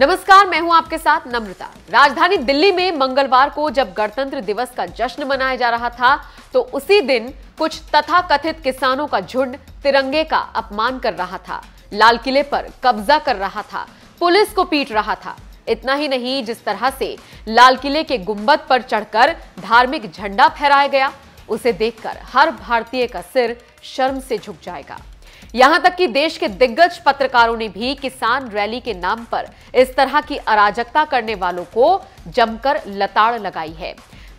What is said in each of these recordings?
नमस्कार, मैं हूं आपके साथ नम्रता। राजधानी दिल्ली में मंगलवार को जब गणतंत्र दिवस का जश्न मनाया जा रहा था तो उसी दिन कुछ तथाकथित किसानों का झुंड तिरंगे का अपमान कर रहा था, लाल किले पर कब्जा कर रहा था, पुलिस को पीट रहा था। इतना ही नहीं, जिस तरह से लाल किले के गुंबद पर चढ़कर धार्मिक झंडा फहराया गया, उसे देखकर हर भारतीय का सिर शर्म से झुक जाएगा। यहां तक कि देश के दिग्गज पत्रकारों ने भी किसान रैली के नाम पर इस तरह की अराजकता करने वालों को जमकर लताड़ लगाई है।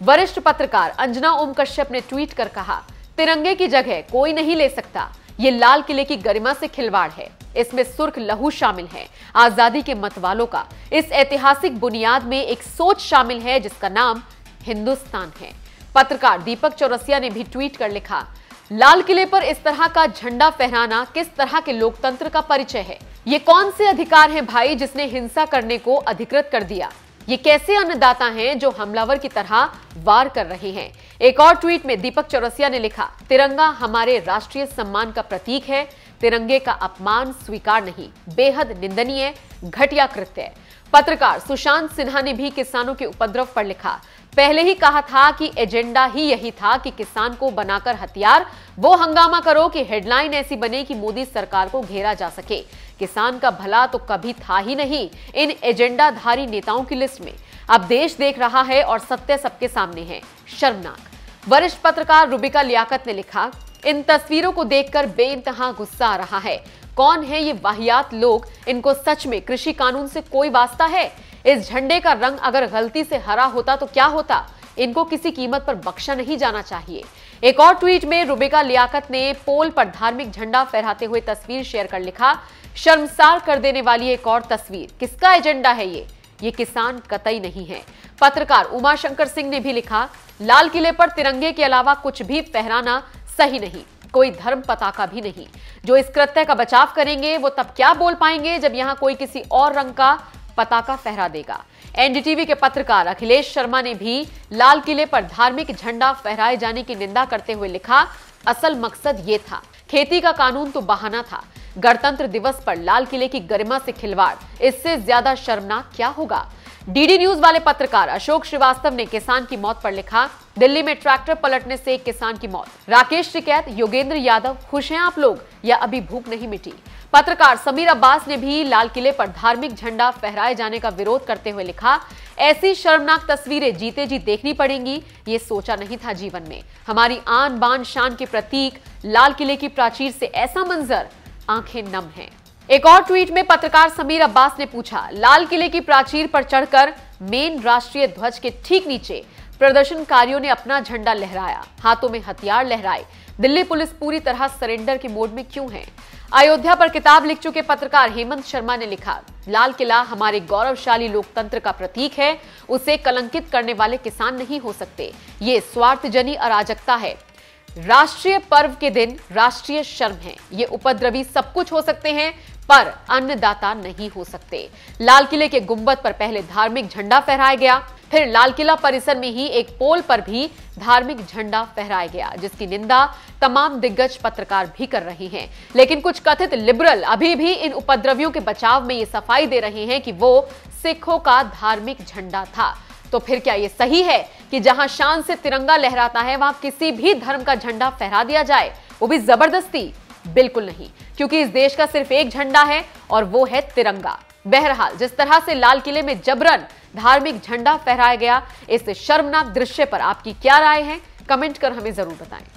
वरिष्ठ पत्रकार अंजना ओम कश्यप ने ट्वीट कर कहा, तिरंगे की जगह कोई नहीं ले सकता, ये लाल किले की गरिमा से खिलवाड़ है, इसमें सुर्ख लहू शामिल है, आजादी के मतवालों का इस ऐतिहासिक बुनियाद में एक सोच शामिल है जिसका नाम हिंदुस्तान है। पत्रकार दीपक चौरसिया ने भी ट्वीट कर लिखा, लाल किले पर इस तरह का झंडा फहराना किस तरह के लोकतंत्र का परिचय है? ये कौन से अधिकार हैं भाई जिसने हिंसा करने को अधिकृत कर दिया? ये कैसे अन्नदाता हैं जो हमलावर की तरह वार कर रहे हैं? एक और ट्वीट में दीपक चौरसिया ने लिखा, तिरंगा हमारे राष्ट्रीय सम्मान का प्रतीक है, तिरंगे का अपमान स्वीकार नहीं, बेहद निंदनीय घटिया कृत्य है। पत्रकार सुशांत सिन्हा ने भी किसानों के उपद्रव पर लिखा, पहले ही कहा था कि एजेंडा ही यही था कि किसान को बनाकर हथियार, वो हंगामा करो कि हेडलाइन ऐसी बने कि मोदी सरकार को घेरा जा सके। किसान का भला तो कभी था ही नहीं इन एजेंडाधारी नेताओं की लिस्ट में। अब देश देख रहा है और सत्य सबके सामने है, शर्मनाक। वरिष्ठ पत्रकार रूबिका लियाकत ने लिखा, इन तस्वीरों को देखकर बेइंतहा गुस्सा आ रहा है, कौन है ये वाहियात लोग, इनको सच में कृषि कानून से कोई वास्ता है? इस झंडे का रंग अगर गलती से हरा होता तो क्या होता? इनको किसी कीमत पर बख्शा नहीं जाना चाहिए। एक और ट्वीट में रूबिका लियाकत ने पोल पर धार्मिक झंडा फहराते हुए तस्वीर शेयर कर लिखा, शर्मसार कर देने वाली एक और तस्वीर, किसका एजेंडा है ये किसान कतई नहीं है। पत्रकार उमाशंकर सिंह ने भी लिखा, लाल किले पर तिरंगे के अलावा कुछ भी फहराना सही नहीं, कोई धर्म पताका भी नहीं। जो इस कृत्य का बचाव करेंगे वो तब क्या बोल पाएंगे जब यहाँ कोई किसी और रंग का पताका फहरा देगा। एनडीटीवी के पत्रकार अखिलेश शर्मा ने भी लाल किले पर धार्मिक झंडा फहराए जाने की निंदा करते हुए लिखा, असल मकसद ये था, खेती का कानून तो बहाना था, गणतंत्र दिवस पर लाल किले की गरिमा से खिलवाड़, इससे ज्यादा शर्मनाक क्या होगा। डी न्यूज वाले पत्रकार अशोक श्रीवास्तव ने किसान की मौत पर लिखा, दिल्ली में ट्रैक्टर पलटने से एक किसान की मौत, राकेश टिकैत, योगेंद्र यादव, खुश हैं आप लोग या अभी भूख नहीं मिटी? पत्रकार समीर अब्बास ने भी लाल किले पर धार्मिक झंडा फहराए जाने का विरोध करते हुए लिखा, ऐसी शर्मनाक तस्वीरें जीते जी देखनी पड़ेंगी, ये सोचा नहीं था जीवन में। हमारी आन बान शान के प्रतीक लाल किले की प्राचीर से ऐसा मंजर, आंखें नम है। एक और ट्वीट में पत्रकार समीर अब्बास ने पूछा, लाल किले की प्राचीर पर चढ़कर मेन राष्ट्रीय ध्वज के ठीक नीचे प्रदर्शनकारियों ने अपना झंडा लहराया, हाथों में हथियार लहराए, दिल्ली पुलिस पूरी तरह सरेंडर के मोड में क्यों है? अयोध्या पर किताब लिख चुके पत्रकार हेमंत शर्मा ने लिखा, लाल किला हमारे गौरवशाली लोकतंत्र का प्रतीक है, उसे कलंकित करने वाले किसान नहीं हो सकते, ये स्वार्थजनी अराजकता है, राष्ट्रीय पर्व के दिन राष्ट्रीय शर्म है, ये उपद्रवी सब कुछ हो सकते हैं पर अन्नदाता नहीं हो सकते। लाल किले के गुंबद पर पहले धार्मिक झंडा फहराया गया, फिर लाल किला परिसर में ही एक पोल पर भी धार्मिक झंडा फहराया गया, जिसकी निंदा तमाम दिग्गज पत्रकार भी कर रहे हैं। लेकिन कुछ कथित लिबरल अभी भी इन उपद्रवियों के बचाव में ये सफाई दे रहे हैं कि वो सिखों का धार्मिक झंडा था। तो फिर क्या ये सही है कि जहां शान से तिरंगा लहराता है वहां किसी भी धर्म का झंडा फहरा दिया जाए, वो भी जबरदस्ती? बिल्कुल नहीं, क्योंकि इस देश का सिर्फ एक झंडा है और वो है तिरंगा। बहरहाल, जिस तरह से लाल किले में जबरन धार्मिक झंडा फहराया गया, इस शर्मनाक दृश्य पर आपकी क्या राय है? कमेंट कर हमें जरूर बताएं।